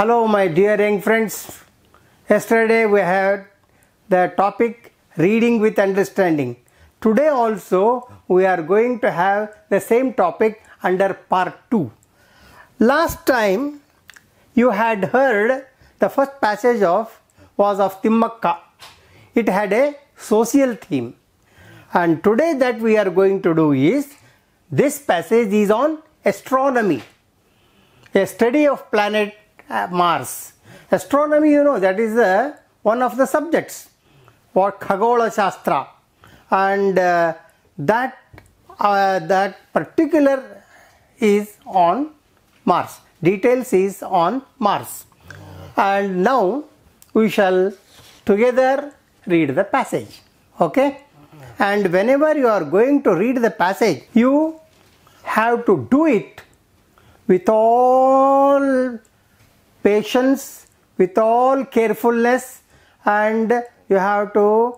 Hello my dear young friends, yesterday we had the topic reading with understanding. Today also we are going to have the same topic under part 2. Last time you had heard the first passage was of Timmakka. It had a social theme, and today that we are going to do is, this passage is on astronomy, a study of planet Mars. Astronomy, you know, that is one of the subjects for Khagola Shastra, and that particular is on Mars. Details is on Mars, and now we shall together read the passage. Okay, and whenever you are going to read the passage, you have to do it with all patience, with all carefulness, and you have to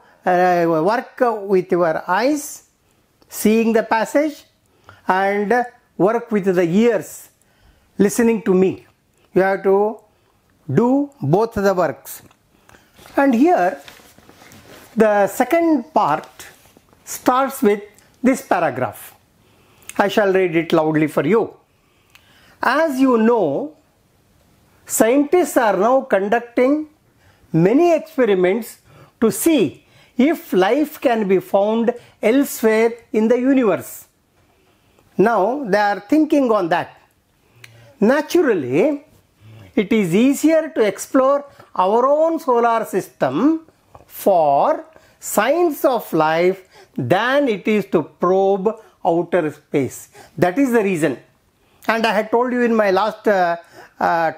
work with your eyes seeing the passage, and work with the ears listening to me. You have to do both the works. And here the second part starts with this paragraph. I shall read it loudly for you. As you know, scientists are now conducting many experiments to see if life can be found elsewhere in the universe. Now they are thinking on that. Naturally, it is easier to explore our own solar system for signs of life than it is to probe outer space. That is the reason. And I had told you in my last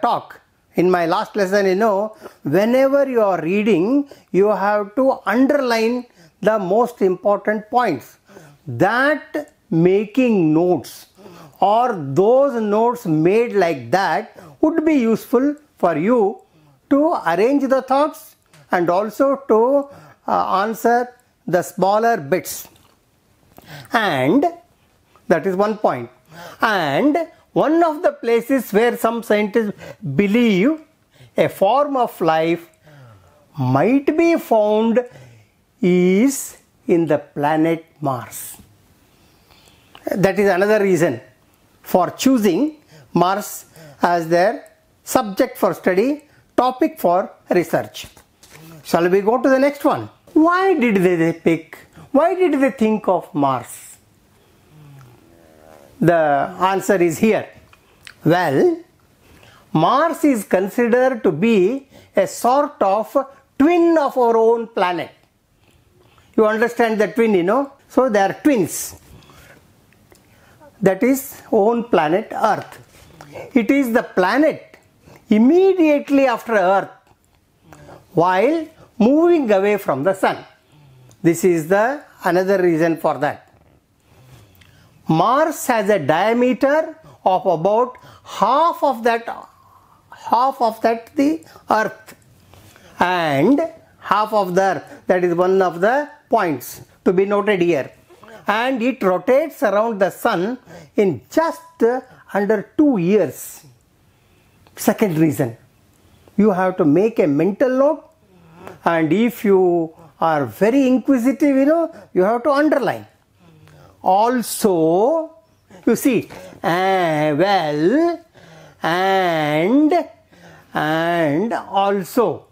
talk, in my last lesson, you know, whenever you are reading, you have to underline the most important points. That making notes, or those notes made like that, would be useful for you to arrange the thoughts and also to answer the smaller bits. And that is one point. And one of the places where some scientists believe a form of life might be found is in the planet Mars. That is another reason for choosing Mars as their subject for study, topic for research. Shall we go to the next one? Why did they pick? Why did they think of Mars? The answer is here. Well, Mars is considered to be a sort of twin of our own planet. You understand the twin, you know? So they are twins. That is own planet Earth. It is the planet immediately after Earth while moving away from the Sun. This is the another reason for that. Mars has a diameter of about half of that the Earth, and half of the Earth, that is one of the points to be noted here, and it rotates around the Sun in just under 2 years. Second reason, you have to make a mental note, and if you are very inquisitive, you know, you have to underline. Also, you see, well, and also,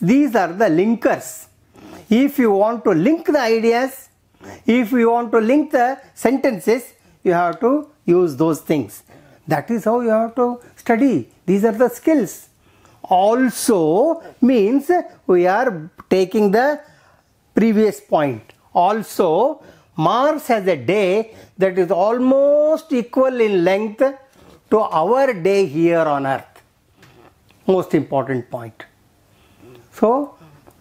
these are the linkers. If you want to link the ideas, if you want to link the sentences, you have to use those things. That is how you have to study. These are the skills. Also means we are taking the previous point. Also, Mars has a day that is almost equal in length to our day here on Earth. Most important point. So,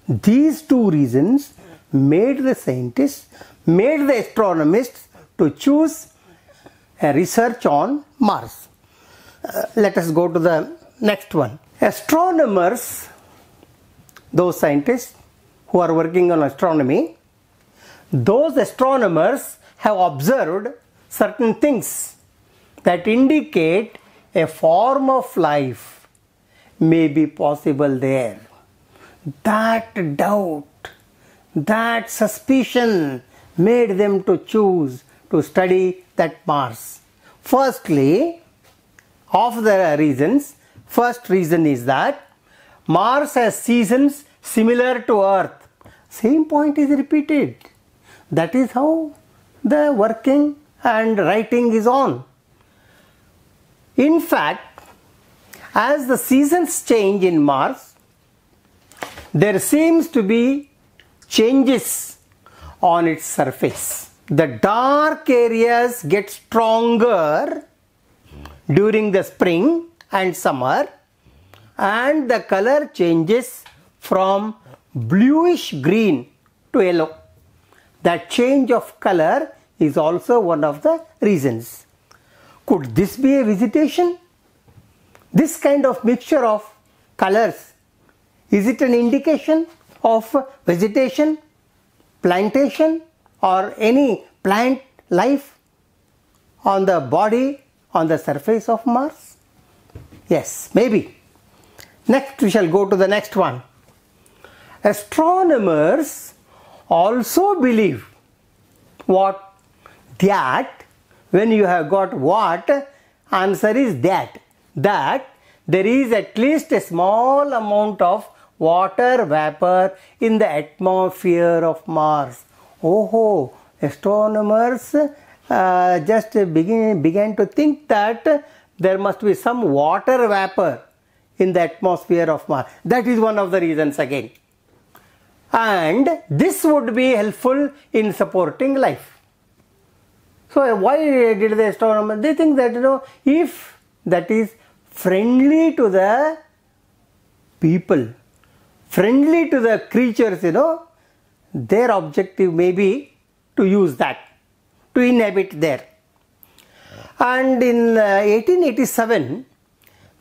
these two reasons made the scientists, made the astronomists to choose a research on Mars. Let us go to the next one. Astronomers, those scientists who are working on astronomy, those astronomers have observed certain things that indicate a form of life may be possible there. That doubt, that suspicion made them to choose to study that Mars. Firstly, of the reasons, first reason is that Mars has seasons similar to Earth. Same point is repeated. That is how the working and writing is on. In fact, as the seasons change in Mars, there seems to be changes on its surface. The dark areas get stronger during the spring and summer, and the color changes from bluish green to yellow. That change of color is also one of the reasons. Could this be a visitation? This kind of mixture of colors, is it an indication of vegetation, plantation, or any plant life on the body, on the surface of Mars? Yes, maybe. Next we shall go to the next one. Astronomers also believe what? That when you have got what, answer is that. That there is at least a small amount of water vapor in the atmosphere of Mars. Oh, astronomers just began to think that there must be some water vapor in the atmosphere of Mars. That is one of the reasons again. And this would be helpful in supporting life. So why did the astronomers? They think that, you know, if that is friendly to the people, friendly to the creatures, you know, their objective may be to use that, to inhabit there. And in 1887,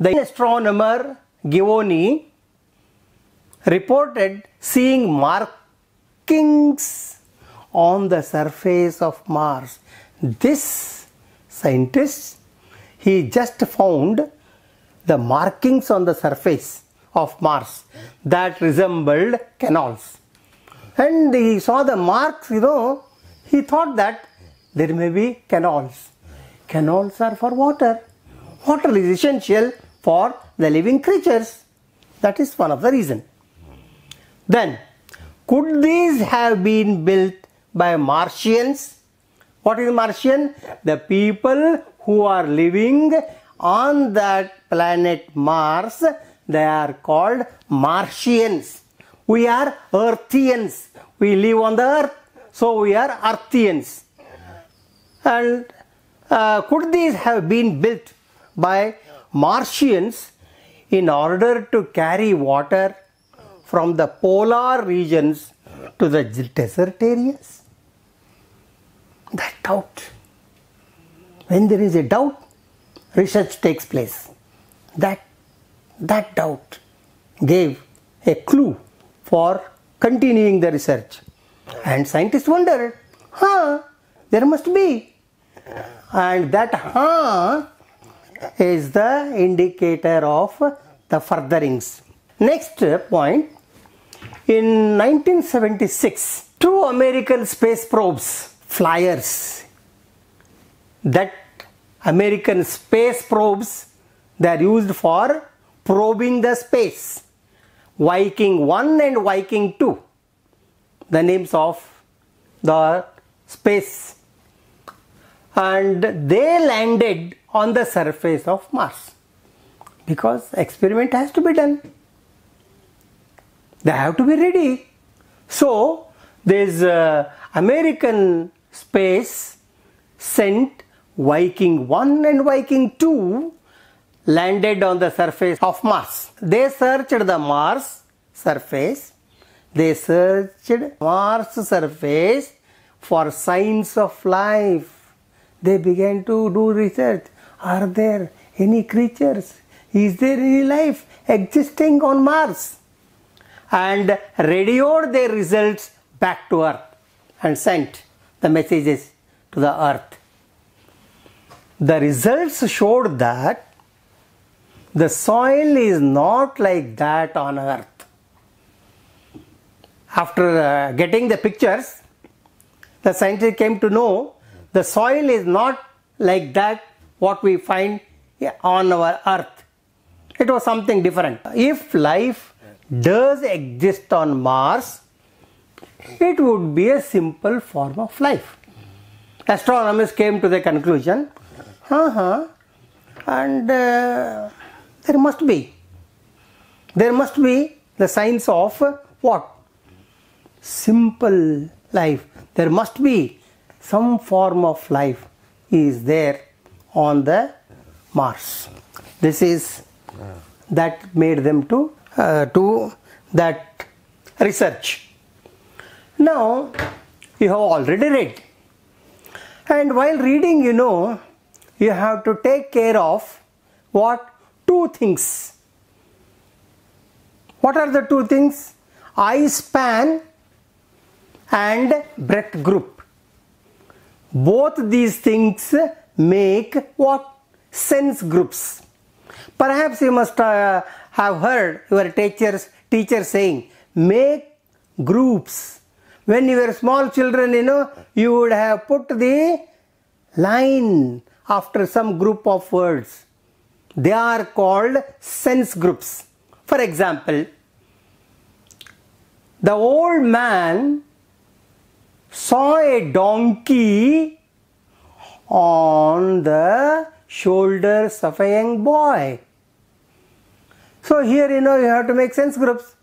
the astronomer Giovanni reported seeing markings on the surface of Mars. This scientist, he just found the markings on the surface of Mars that resembled canals. And he saw the marks, you know, he thought that there may be canals. Canals are for water. Water is essential for the living creatures. That is one of the reasons. Then, could these have been built by Martians? What is Martian? The people who are living on that planet Mars, they are called Martians. We are Earthians. We live on the Earth, so we are Earthians. And could these have been built by Martians in order to carry water from the polar regions to the desert areas? That doubt. When there is a doubt, research takes place. That doubt gave a clue for continuing the research. And scientists wondered, there must be. And that is the indicator of the furtherings. Next point, in 1976, two American space probes, flyers, that American space probes, they are used for probing the space. Viking 1 and Viking 2, the names of the space, and they landed on the surface of Mars because experiment has to be done. They have to be ready. So this American space sent Viking 1 and Viking 2 landed on the surface of Mars. They searched the Mars surface. They searched Mars surface for signs of life. They began to do research. Are there any creatures? Is there any life existing on Mars? And radioed their results back to Earth and sent the messages to the Earth. The results showed that The soil is not like that on Earth. After getting the pictures, the scientists came to know the soil is not like that what we find on our Earth. It was something different. If life does exist on Mars, it would be a simple form of life. Astronomers came to the conclusion, there must be the science of what? Simple life. There must be some form of life is there on the Mars. This is, that made them to do that research. Now, you have already read. And while reading, you know, you have to take care of what? Two things. What are the two things? Eye span and breath group. Both these things make what? Sense groups. Perhaps you must have heard your teacher saying, make groups. When you were small children, you know, you would have put the line after some group of words. They are called sense groups. For example, the old man saw a donkey on the shoulders of a young boy. So here, you know, you have to make sense groups.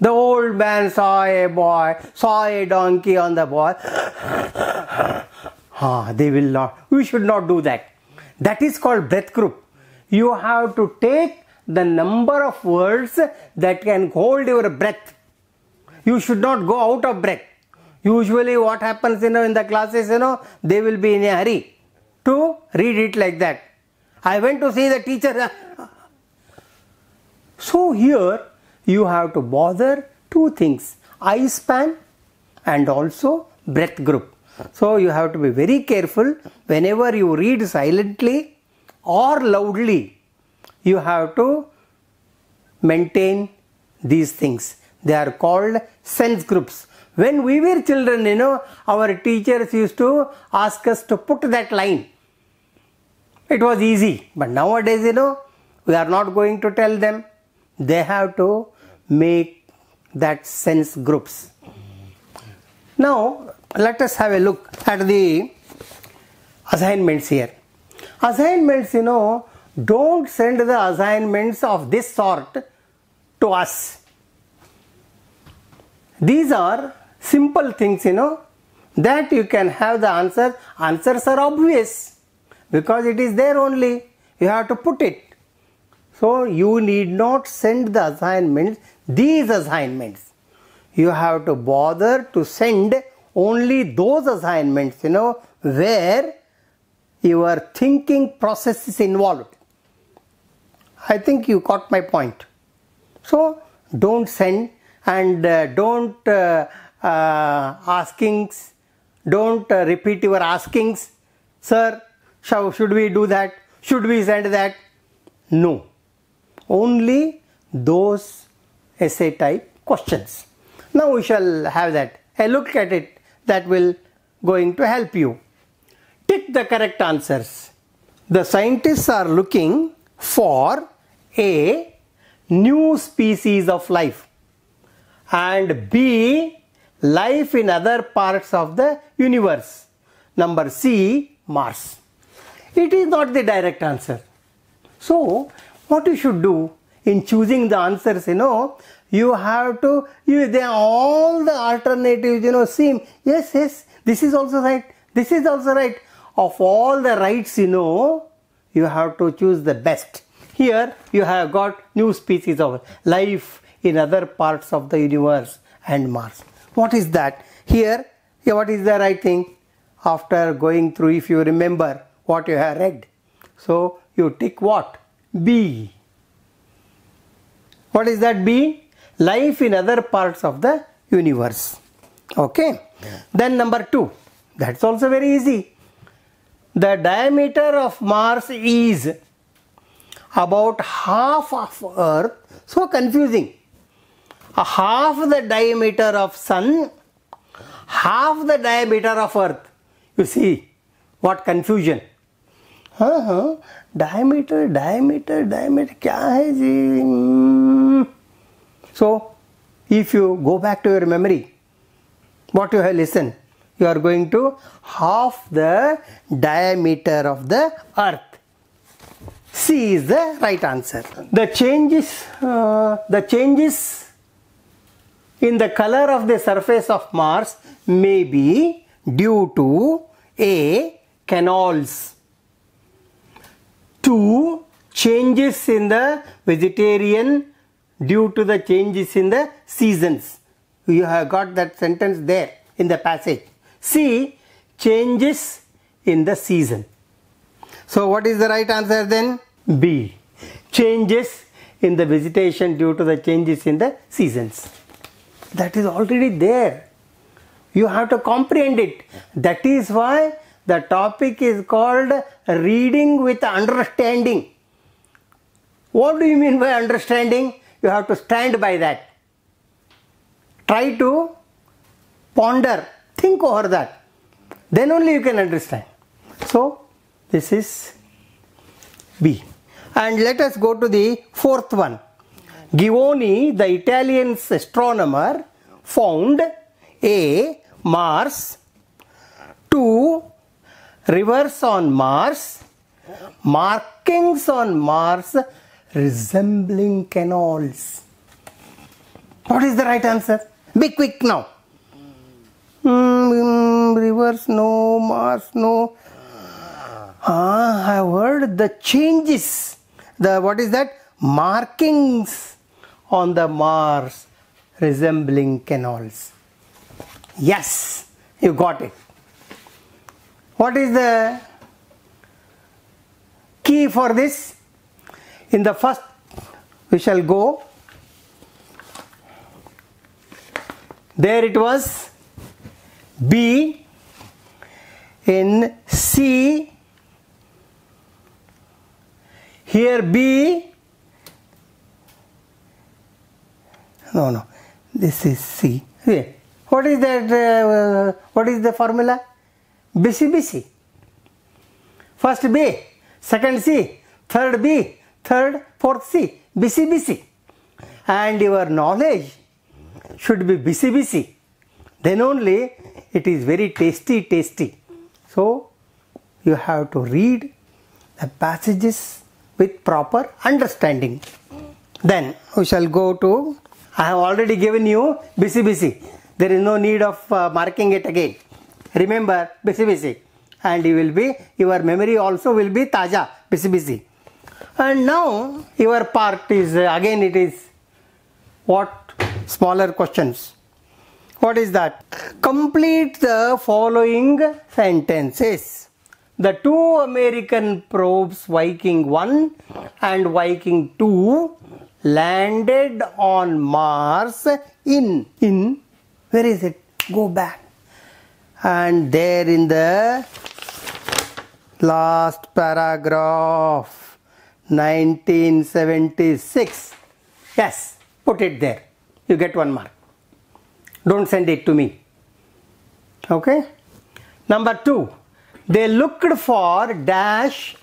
The old man saw a donkey on the boy. They will not. We should not do that. That is called breath group. You have to take the number of words that can hold your breath. You should not go out of breath. Usually what happens, you know, in the classes, you know, they will be in a hurry to read it like that. I went to see the teacher. So here you have to bother two things, eye span and also breath group. So you have to be very careful whenever you read silently or loudly. You have to maintain these things. They are called sense groups. When we were children, you know, our teachers used to ask us to put that line. It was easy. But nowadays, you know, we are not going to tell them. They have to make that sense groups. Now, let us have a look at the assignments here. Assignments, you know, don't send the assignments of this sort to us. These are simple things, you know, that you can have the answers. Answers are obvious because it is there only. You have to put it. So you need not send the assignments, these assignments. You have to bother to send only those assignments, you know, where your thinking process is involved. I think you caught my point. So don't send and don't askings, don't repeat your askings. Sir, should we do that? Should we send that? No. Only those essay type questions. Now we shall have that. A look at it that will going to help you. Tick the correct answers. The scientists are looking for A, new species of life, and B, life in other parts of the universe. Number C, Mars. It is not the direct answer. So what you should do in choosing the answers, you know, you have to, all the alternatives, you know, seem, yes, this is also right, this is also right. Of all the rights, you know, you have to choose the best. Here, you have got new species of life in other parts of the universe and Mars. What is that? Here, what is the right thing? After going through, if you remember what you have read. So, you tick what? B. What is that B? Life in other parts of the universe. Okay. Yeah. Then number 2. That's also very easy. The diameter of Mars is about half of Earth, so confusing. Half the diameter of Sun, half the diameter of Earth. You see, what confusion. हाँ, diameter, diameter, diameter क्या है जी? So, if you go back to your memory, what you have listened, you are going to half the diameter of the Earth. C is the right answer. The changes in the color of the surface of Mars may be due to A. Canals. 2. Changes in the vegetarian due to the changes in the seasons. You have got that sentence there in the passage. C. Changes in the season. So what is the right answer then? B. Changes in the vegetation due to the changes in the seasons. That is already there. You have to comprehend it. That is why the topic is called reading with understanding. What do you mean by understanding? You have to stand by that. Try to ponder, think over that. Then only you can understand. So, this is B. And let us go to the fourth one. Giovanni, the Italian astronomer, found A. Mars, 2. Rivers on Mars, markings on Mars resembling canals. What is the right answer? Be quick now. Rivers, no. Mars, no. I heard the changes. The what is that? Markings on the Mars resembling canals. Yes, you got it. What is the key for this? In the first, we shall go. There it was B. In C, here B. No, this is C. Here. What is that? What is the formula? BC. First B, second C, third B, third, fourth C, BC. And your knowledge should be BC. Then only it is very tasty. So you have to read the passages with proper understanding. Then we shall go to, I have already given you BC. There is no need of marking it again. Remember BC, and you will be, your memory also will be taja BC. And now your part is again, it is what? Smaller questions. What is that? Complete the following sentences. The two American probes Viking 1 and Viking 2 landed on Mars in where is it? Go back. And there in the last paragraph, 1976. Yes, put it there. You get 1 mark. Don't send it to me. Okay. Number 2. They looked for dash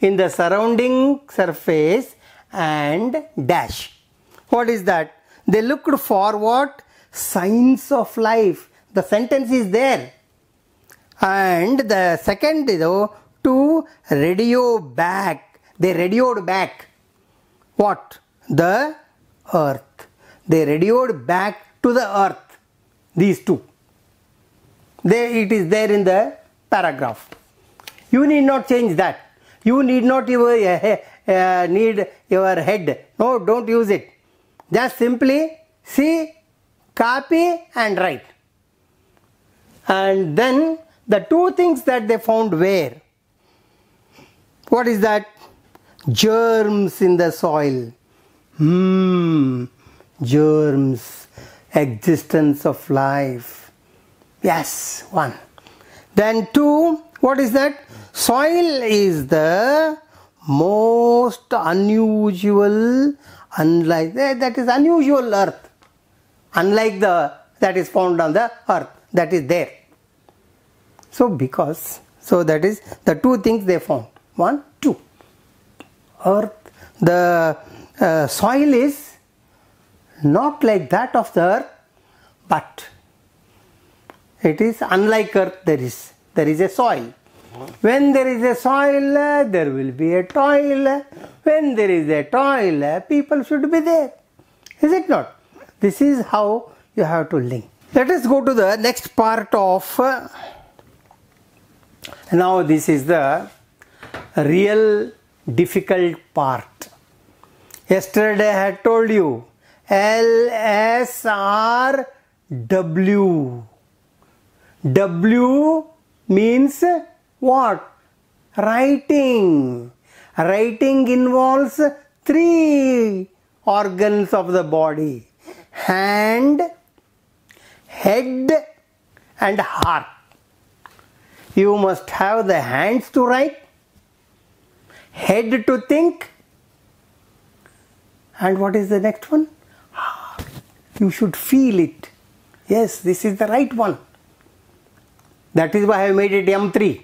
in the surrounding surface and dash. What is that? They looked for what? Signs of life. The sentence is there. And the second is to radio back. They radioed back. What? The Earth. They radioed back to the Earth. These two. There it is there in the paragraph. You need not change that. You need not need your head. No, don't use it. Just simply see, copy and write. And then the two things that they found were, what is that? Germs in the soil. Germs, existence of life. Yes, 1. Then 2, what is that? Soil is the most unusual, unlike that is unusual earth, unlike the that is found on the earth, that is there. So because, so that is the two things they found. One, two. Earth, the soil is not like that of the earth, but it is unlike earth. There is a soil. When there is a soil, there will be a toil. When there is a toil, people should be there. Is it not? This is how you have to link. Let us go to the next part of. Now this is the real difficult part. Yesterday I had told you LSRW. W means what? Writing. Writing involves three organs of the body: hand, head and heart. You must have the hands to write, head to think, and what is the next one? Heart. You should feel it. Yes, this is the right one. That is why I made it M3.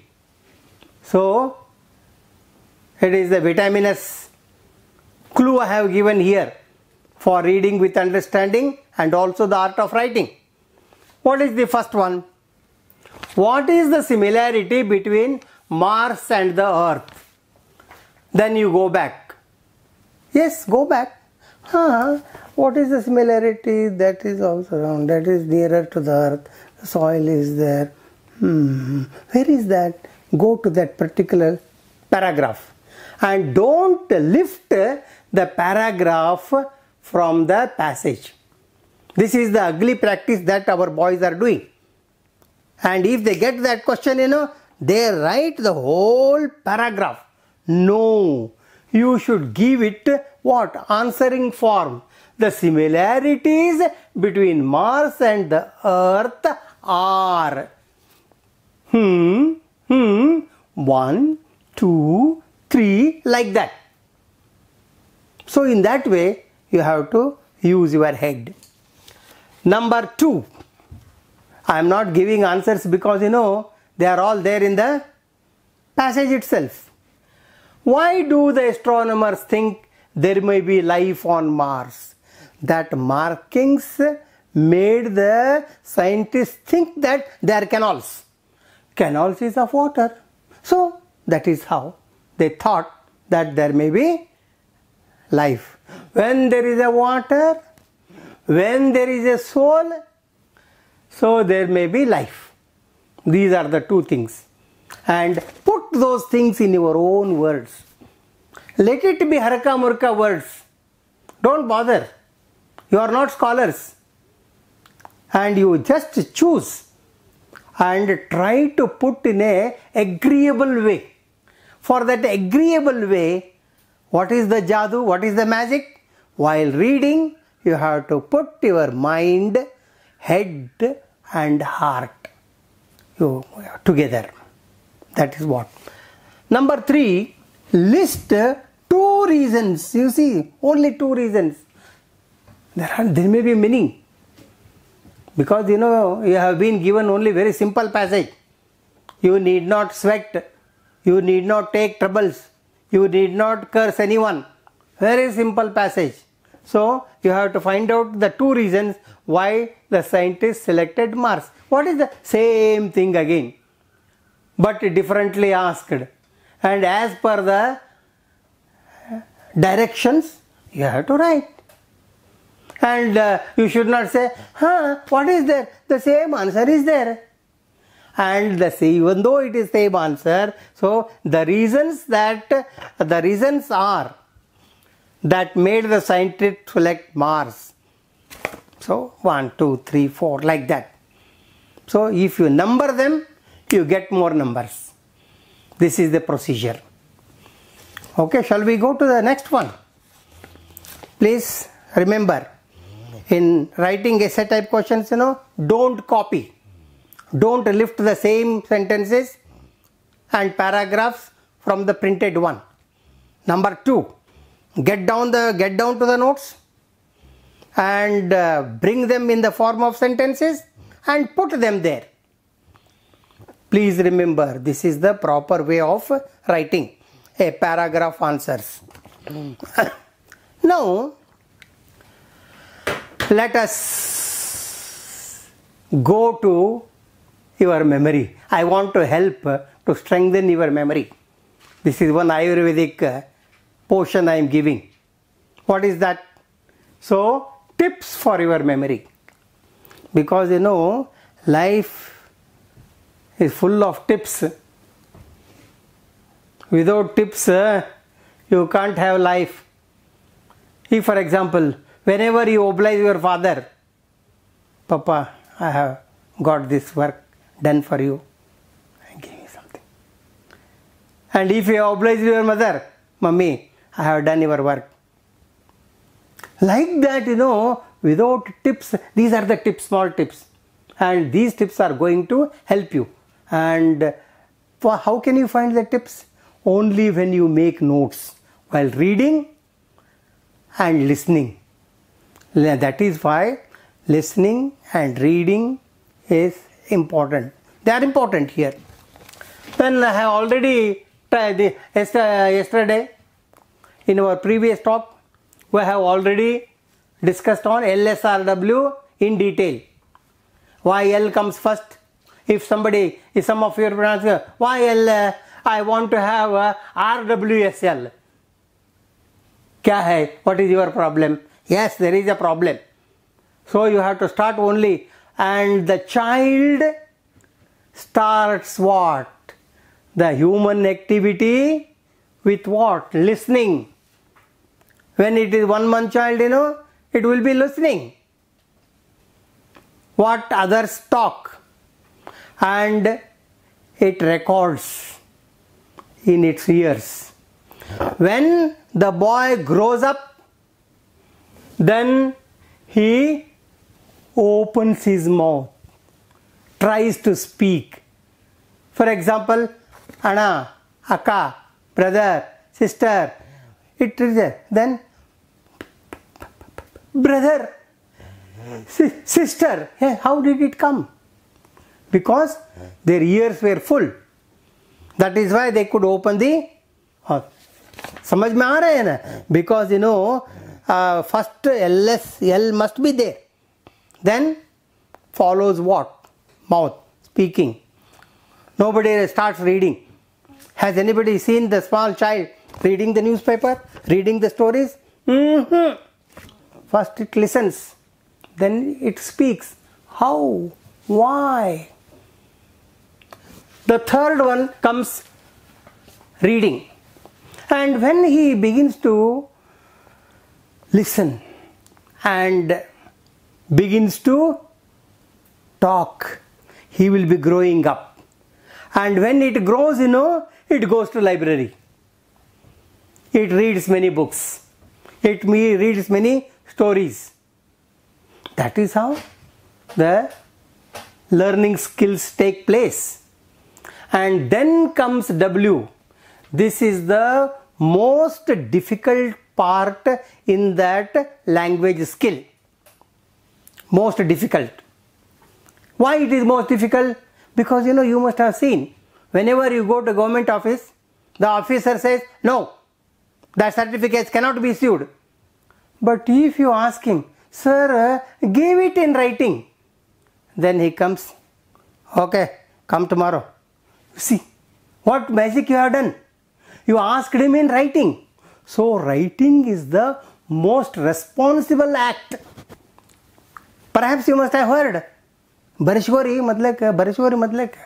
So it is the vitaminous clue I have given here for reading with understanding and also the art of writing. What is the first one? What is the similarity between Mars and the Earth? Then you go back. Yes, go back. What is the similarity? That is also wrong. That is nearer to the Earth. The soil is there. Where is that? Go to that particular paragraph and don't lift the paragraph from the passage. This is the ugly practice that our boys are doing. And if they get that question, you know, they write the whole paragraph. No, you should give it what? Answering form. The similarities between Mars and the Earth are 1, 2, 3, like that. So in that way, you have to use your head. Number two. I am not giving answers because you know they are all there in the passage itself. Why do the astronomers think there may be life on Mars? That markings made the scientists think that there are canals. Canals is of water. So that is how they thought that there may be life. When there is a water, when there is a soul, so there may be life. These are the two things. And put those things in your own words. Let it be harka murka words. Don't bother. You are not scholars. And you just choose and try to put in an agreeable way. For that agreeable way, what is the jadoo? What is the magic? While reading, you have to put your mind, head and heart together. That is what. Number three, list two reasons. You see, only two reasons. There may be many. Because you know, you have been given only very simple passage. You need not sweat. You need not take troubles. You need not curse anyone. Very simple passage. So you have to find out the two reasons why the scientists selected Mars. What is the same thing again, but differently asked. And as per the directions, you have to write. And you should not say, what is there? The same answer is there. And the same, even though it is same answer, so the reasons are that made the scientists select Mars. So 1, 2, 3, 4 like that. So if you number them, you get more numbers. This is the procedure. Okay, shall we go to the next one? Please remember, in writing essay type questions, you know, don't copy. Don't lift the same sentences and paragraphs from the printed one. Number 2, get down to the notes and bring them in the form of sentences and put them there. Please remember, this is the proper way of writing a paragraph answers. Now, let us go to your memory. I want to help to strengthen your memory. This is one Ayurvedic portion I am giving. What is that? So, tips for your memory. Because you know, life is full of tips. Without tips, you can't have life. If, for example, whenever you oblige your father, Papa, I have got this work done for you, and give me something. And if you oblige your mother, Mummy, I have done your work. Like that, you know, without tips, these are the tips, small tips. And these tips are going to help you. And how can you find the tips? Only when you make notes while reading and listening. That is why listening and reading is important. They are important here. Then I have already tried yesterday in our previous talk. We have already discussed on LSRW in detail. Why L comes first? If somebody, if some of your friends, why L? I want to have RWSL. Kya hai? What is your problem? Yes, there is a problem. So you have to start only. And the child starts what? The human activity with what? Listening. When it is 1 month child, you know, it will be listening. What others talk. And it records in its ears. When the boy grows up, then he opens his mouth, tries to speak. For example, Anna, Akka, brother, sister, it is there. Then, brother, sister, how did it come? Because their ears were full. That is why they could open the mouth. Samajh mein aa raha hai na? Because you know, first L must be there. Then follows what? Mouth, speaking. Nobody starts reading. Has anybody seen the small child reading the newspaper, reading the stories? First it listens, then it speaks. How? Why? The third one comes reading. And when he begins to listen and begins to talk, he will be growing up. And when it grows, you know, it goes to library. It reads many books. It reads many stories. That is how the learning skills take place. And then comes W. This is the most difficult part in that language skill. Most difficult. Why it is most difficult? Because you know, you must have seen, whenever you go to government office, the officer says, no, that certificates cannot be issued. But if you ask him, sir, give it in writing, then he comes, okay, come tomorrow. See, what magic you have done? You asked him in writing. So writing is the most responsible act. Perhaps you must have heard Barishwari, Madhlekh, Barishwari, Madhlekh.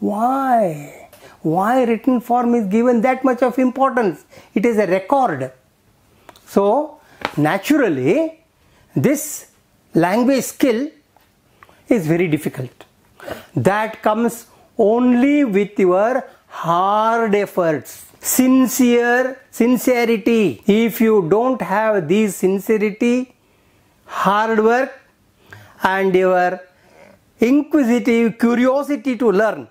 Why? Why written form is given that much of importance? It is a record. So naturally, this language skill is very difficult. That comes only with your hard efforts, sincerity. If you don't have these sincerity, hard work, and your inquisitive curiosity to learn,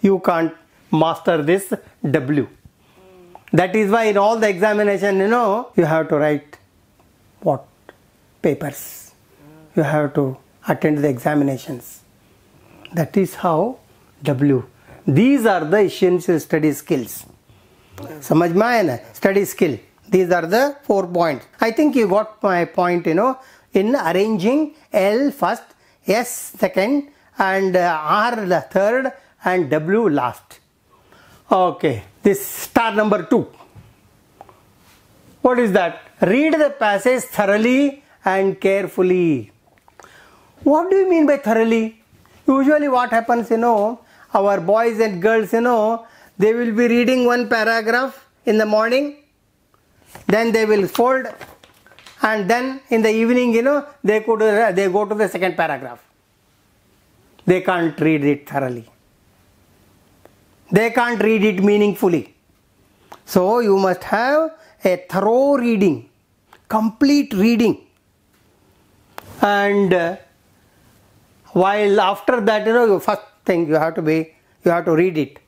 you can't master this W. That is why in all the examination, you know, you have to write what? Papers. You have to attend the examinations. That is how W. These are the essential study skills. समझ में आया ना? Study skill. These are the 4 points. I think you got my point, you know, in arranging L first, S second, and R the third, and W last. Okay, this star number 2. What is that? Read the passage thoroughly and carefully. What do you mean by thoroughly? Usually what happens, you know, our boys and girls, you know, they will be reading one paragraph in the morning, then they will fold, and then in the evening, you know, they go to the second paragraph. They can't read it thoroughly. They can't read it meaningfully. So you must have a thorough reading, complete reading. And while after that, you know, you first thing you have to read it.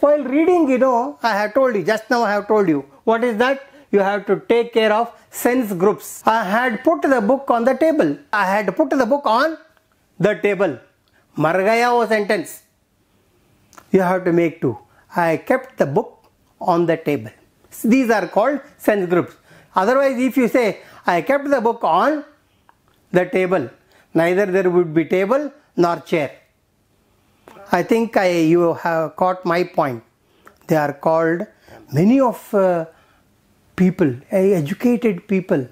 While reading, you know, I have told you, just now I have told you, what is that? You have to take care of sense groups. I had put the book on the table. Margaya was sentence. You have to make two. I kept the book on the table. These are called sense groups. Otherwise, if you say, I kept the book on the table, neither there would be table nor chair. I think you have caught my point. They are called, many of people, educated people,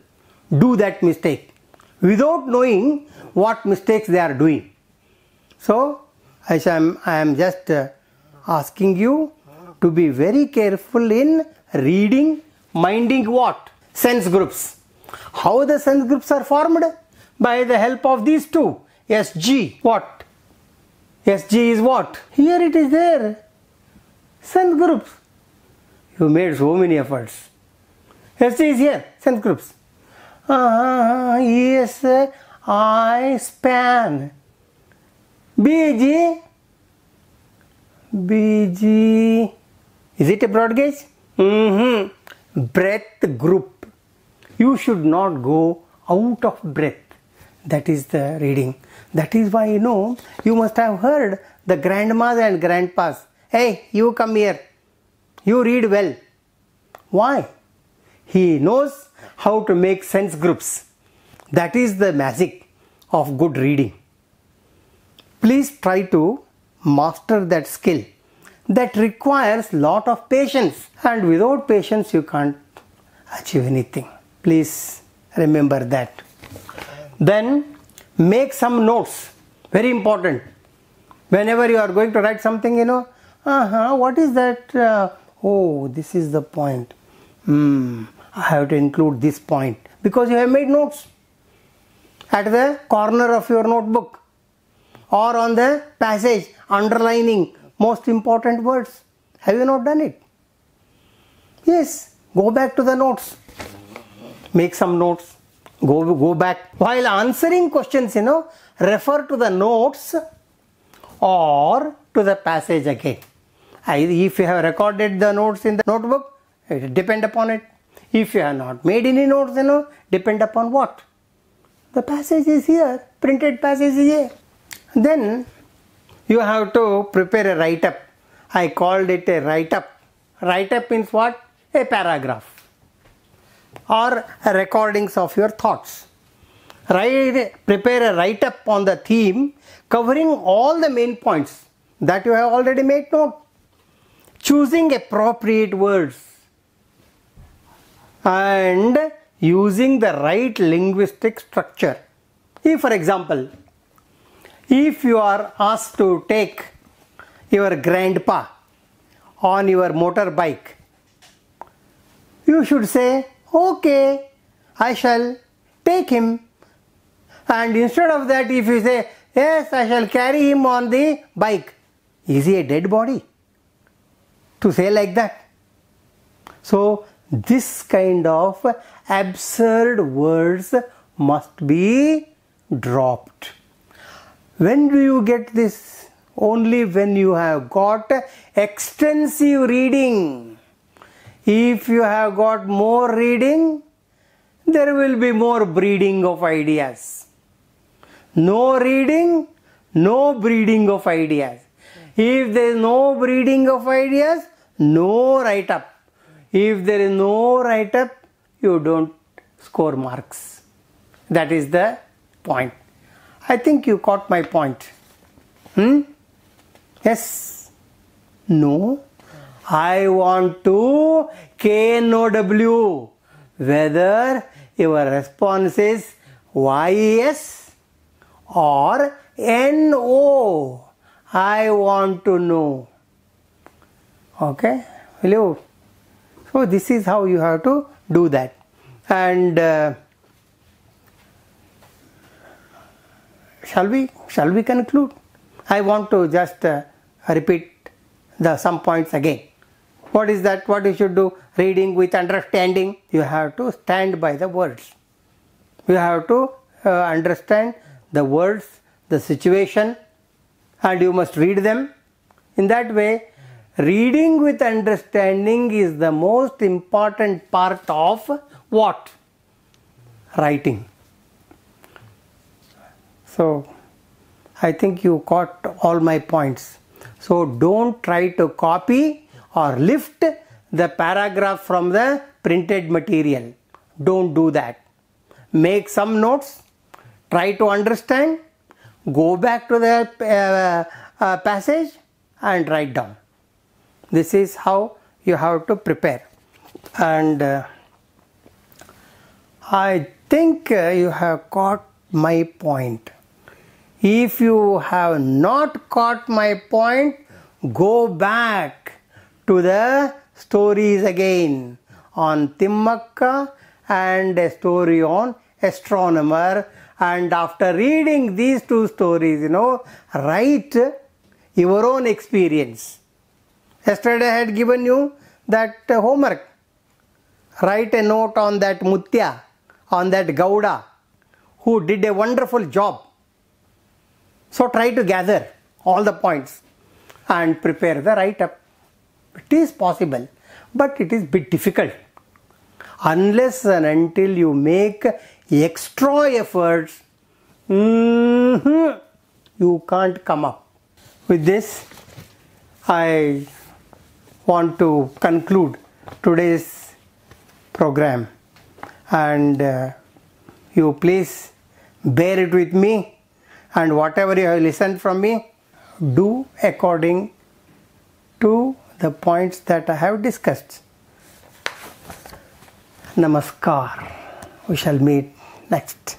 do that mistake without knowing what mistakes they are doing. So, I am just asking you to be very careful in reading, minding what? Sense groups. How the sense groups are formed? By the help of these two. SG, what? SG is what? Here it is there. Sense groups. You made so many efforts. SG is here. Sense groups. Yes, I span. BG. BG. Is it a broad gauge? Breath group. You should not go out of breath. That is the reading. That is why, you know, you must have heard the grandmas and grandpas. Hey, you come here. You read well. Why? He knows how to make sense groups. That is the magic of good reading. Please try to master that skill. That requires lot of patience. And without patience, you can't achieve anything. Please remember that. Then make some notes, very important. Whenever you are going to write something, you know, what is that? Oh, this is the point. I have to include this point because you have made notes at the corner of your notebook or on the passage, underlining most important words. Have you not done it? Yes, go back to the notes. Make some notes. Go back. While answering questions, you know, refer to the notes or to the passage again. If you have recorded the notes in the notebook, it depend upon it. If you have not made any notes, you know, depend upon what? The passage is here. Printed passage is here. Then you have to prepare a write-up. I called it a write-up. Write-up means what? A paragraph. Or recordings of your thoughts. Prepare a write-up on the theme covering all the main points that you have already made note. Choosing appropriate words and using the right linguistic structure. If, for example, if you are asked to take your grandpa on your motorbike, you should say, okay, I shall take him. And instead of that, if you say, yes, I shall carry him on the bike. Is he a dead body to say like that? So, this kind of absurd words must be dropped. When do you get this? Only when you have got extensive reading. If you have got more reading, there will be more breeding of ideas. No reading, no breeding of ideas. If there is no breeding of ideas, no write-up. If there is no write-up, you don't score marks. That is the point. I think you caught my point. Yes? No? I want to K-N-O-W. Whether your response is Y-E-S or N-O. I want to know. Okay? Will you? So this is how you have to do that. And shall we conclude? I want to just repeat some points again. What is that? What you should do? Reading with understanding. You have to stand by the words. You have to understand the words, the situation, and you must read them. In that way, reading with understanding is the most important part of what? Writing. So, I think you caught all my points. So, don't try to copy or lift the paragraph from the printed material. Don't do that. Make some notes. Try to understand. Go back to the passage and write down. This is how you have to prepare. And I think you have caught my point. If you have not caught my point, go back to the stories again on Timmakka and a story on astronomer. And after reading these two stories, you know, write your own experience. Yesterday I had given you that homework. Write a note on that Mutya, on that Gowda, who did a wonderful job. So try to gather all the points and prepare the write-up. It is possible, but it is a bit difficult. Unless and until you make extra efforts, you can't come up. With this, I want to conclude today's program. And you please bear it with me. And whatever you have listened from me, do according to the points that I have discussed. Namaskar. We shall meet next.